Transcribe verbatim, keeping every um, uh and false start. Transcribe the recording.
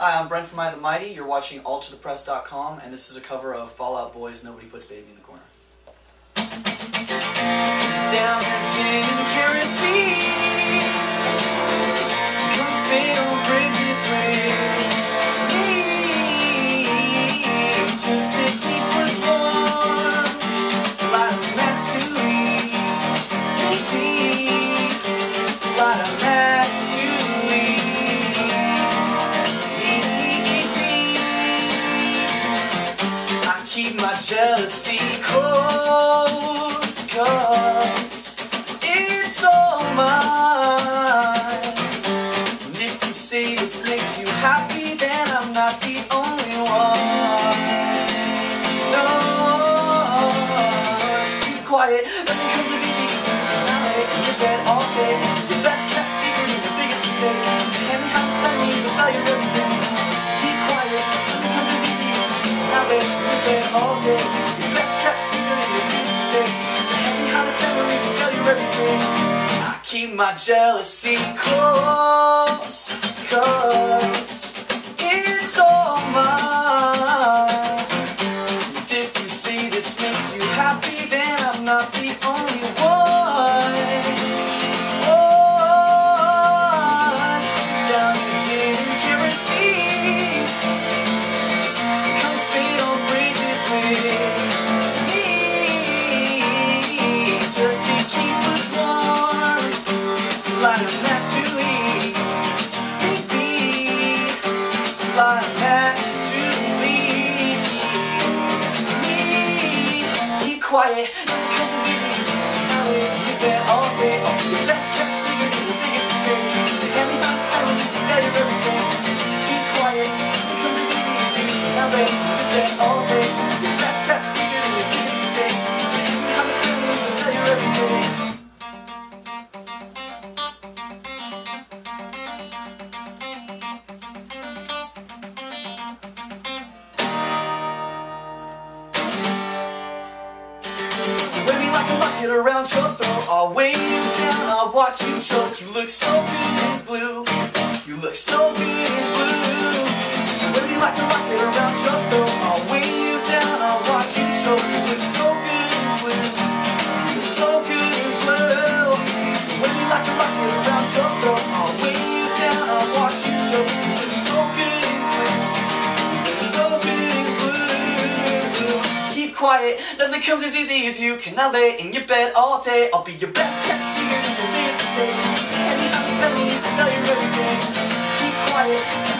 Hi, I'm Brent from I the Mighty. You're watching Alter The Press dot com, and this is a cover of Fall Out Boy's Nobody Puts Baby in the Corner. Down the chain of currency comes fatal bridges with me, just to keep us warm. A lot of mess to leave, baby. A lot of mess to leave. I keep my jealousy close, close. Quiet, nothing comes with easy, cause I'm not late. You're dead all day. Your best kept secret is the biggest mistake. Tell me how to spend me, the value of everything. Keep quiet, nothing comes with easy, cause I'm not late. You're dead all day. Your best kept secret is the biggest mistake. Tell me how to spend me, the value of everything. I keep my jealousy close, cause it's all mine. If you see this makes you happy, then I'm not the only one. One down the gin and kerosene comes fatal bridges with me, just to keep us warm. A lot of mess to leave, baby. A lot of mess to leave. Be quiet. Get around your throat, I'll weigh you down, I'll watch you choke. You look so good and blue, you look so good and blue. So wave me like a rocket around your throat, I'll weigh you down, I'll watch you choke. You look so good and blue, you look so good and blue. So wave me like a rocket around your throat, I'll weigh you down, I'll watch you choke. You look so good and blue, you look so good and blue. Keep quiet, nothing comes as easy as you. Can I lay in your bed all day? I'll be your best kept secret, the biggest mistake. And I'm telling you to know you're everything. Keep quiet.